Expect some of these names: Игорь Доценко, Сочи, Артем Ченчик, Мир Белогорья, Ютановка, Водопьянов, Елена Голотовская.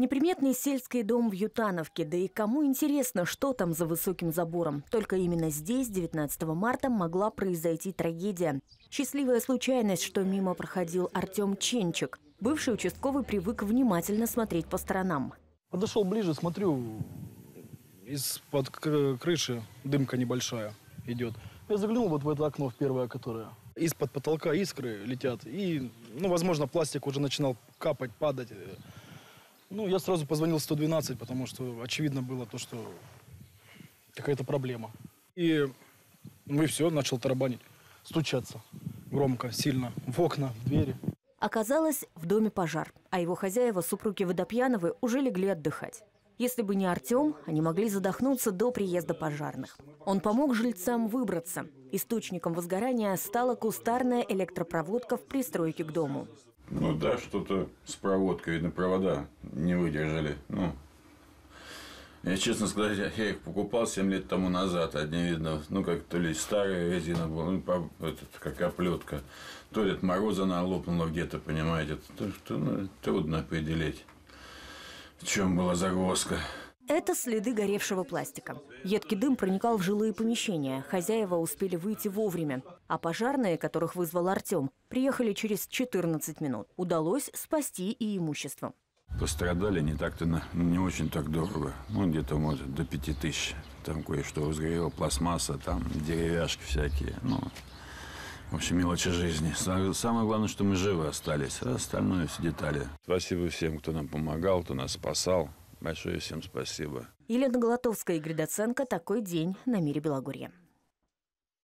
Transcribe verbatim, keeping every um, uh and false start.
Неприметный сельский дом в Ютановке. Да и кому интересно, что там за высоким забором. Только именно здесь девятнадцатого марта могла произойти трагедия. Счастливая случайность, что мимо проходил Артем Ченчик. Бывший участковый привык внимательно смотреть по сторонам. Подошел ближе, смотрю, из-под крыши дымка небольшая идет. Я заглянул вот в это окно, в первое, которое. Из-под потолка искры летят. И, ну, возможно, пластик уже начинал капать, падать. Ну, я сразу позвонил сто двенадцать, потому что очевидно было то, что какая-то проблема. И, ну и все, начал тарабанить, стучаться громко, сильно, в окна, в двери. Оказалось, в доме пожар, а его хозяева, супруги Водопьяновы, уже легли отдыхать. Если бы не Артем, они могли задохнуться до приезда пожарных. Он помог жильцам выбраться. Источником возгорания стала кустарная электропроводка в пристройке к дому. Ну да, что-то с проводкой, видно, провода не выдержали. Ну, я, честно сказать, я их покупал семь лет тому назад. Одни, видно, ну, как то ли старая резина была, ну, по, этот, как оплетка. То ли от мороза она лопнула где-то, понимаете. То, что, ну, трудно определить, в чем была загвоздка. Это следы горевшего пластика. Едкий дым проникал в жилые помещения. Хозяева успели выйти вовремя. А пожарные, которых вызвал Артем, приехали через четырнадцать минут. Удалось спасти и имущество. Пострадали не так-то, не очень так дорого. Ну, где-то, может, до пяти тысяч. Там кое-что возгорело, пластмасса, там деревяшки всякие. Ну, в общем, мелочи жизни. Самое главное, что мы живы остались. А остальное все детали. Спасибо всем, кто нам помогал, кто нас спасал. Большое всем спасибо. Елена Голотовская, Игорь Доценко. Такой день на Мире Белогорья.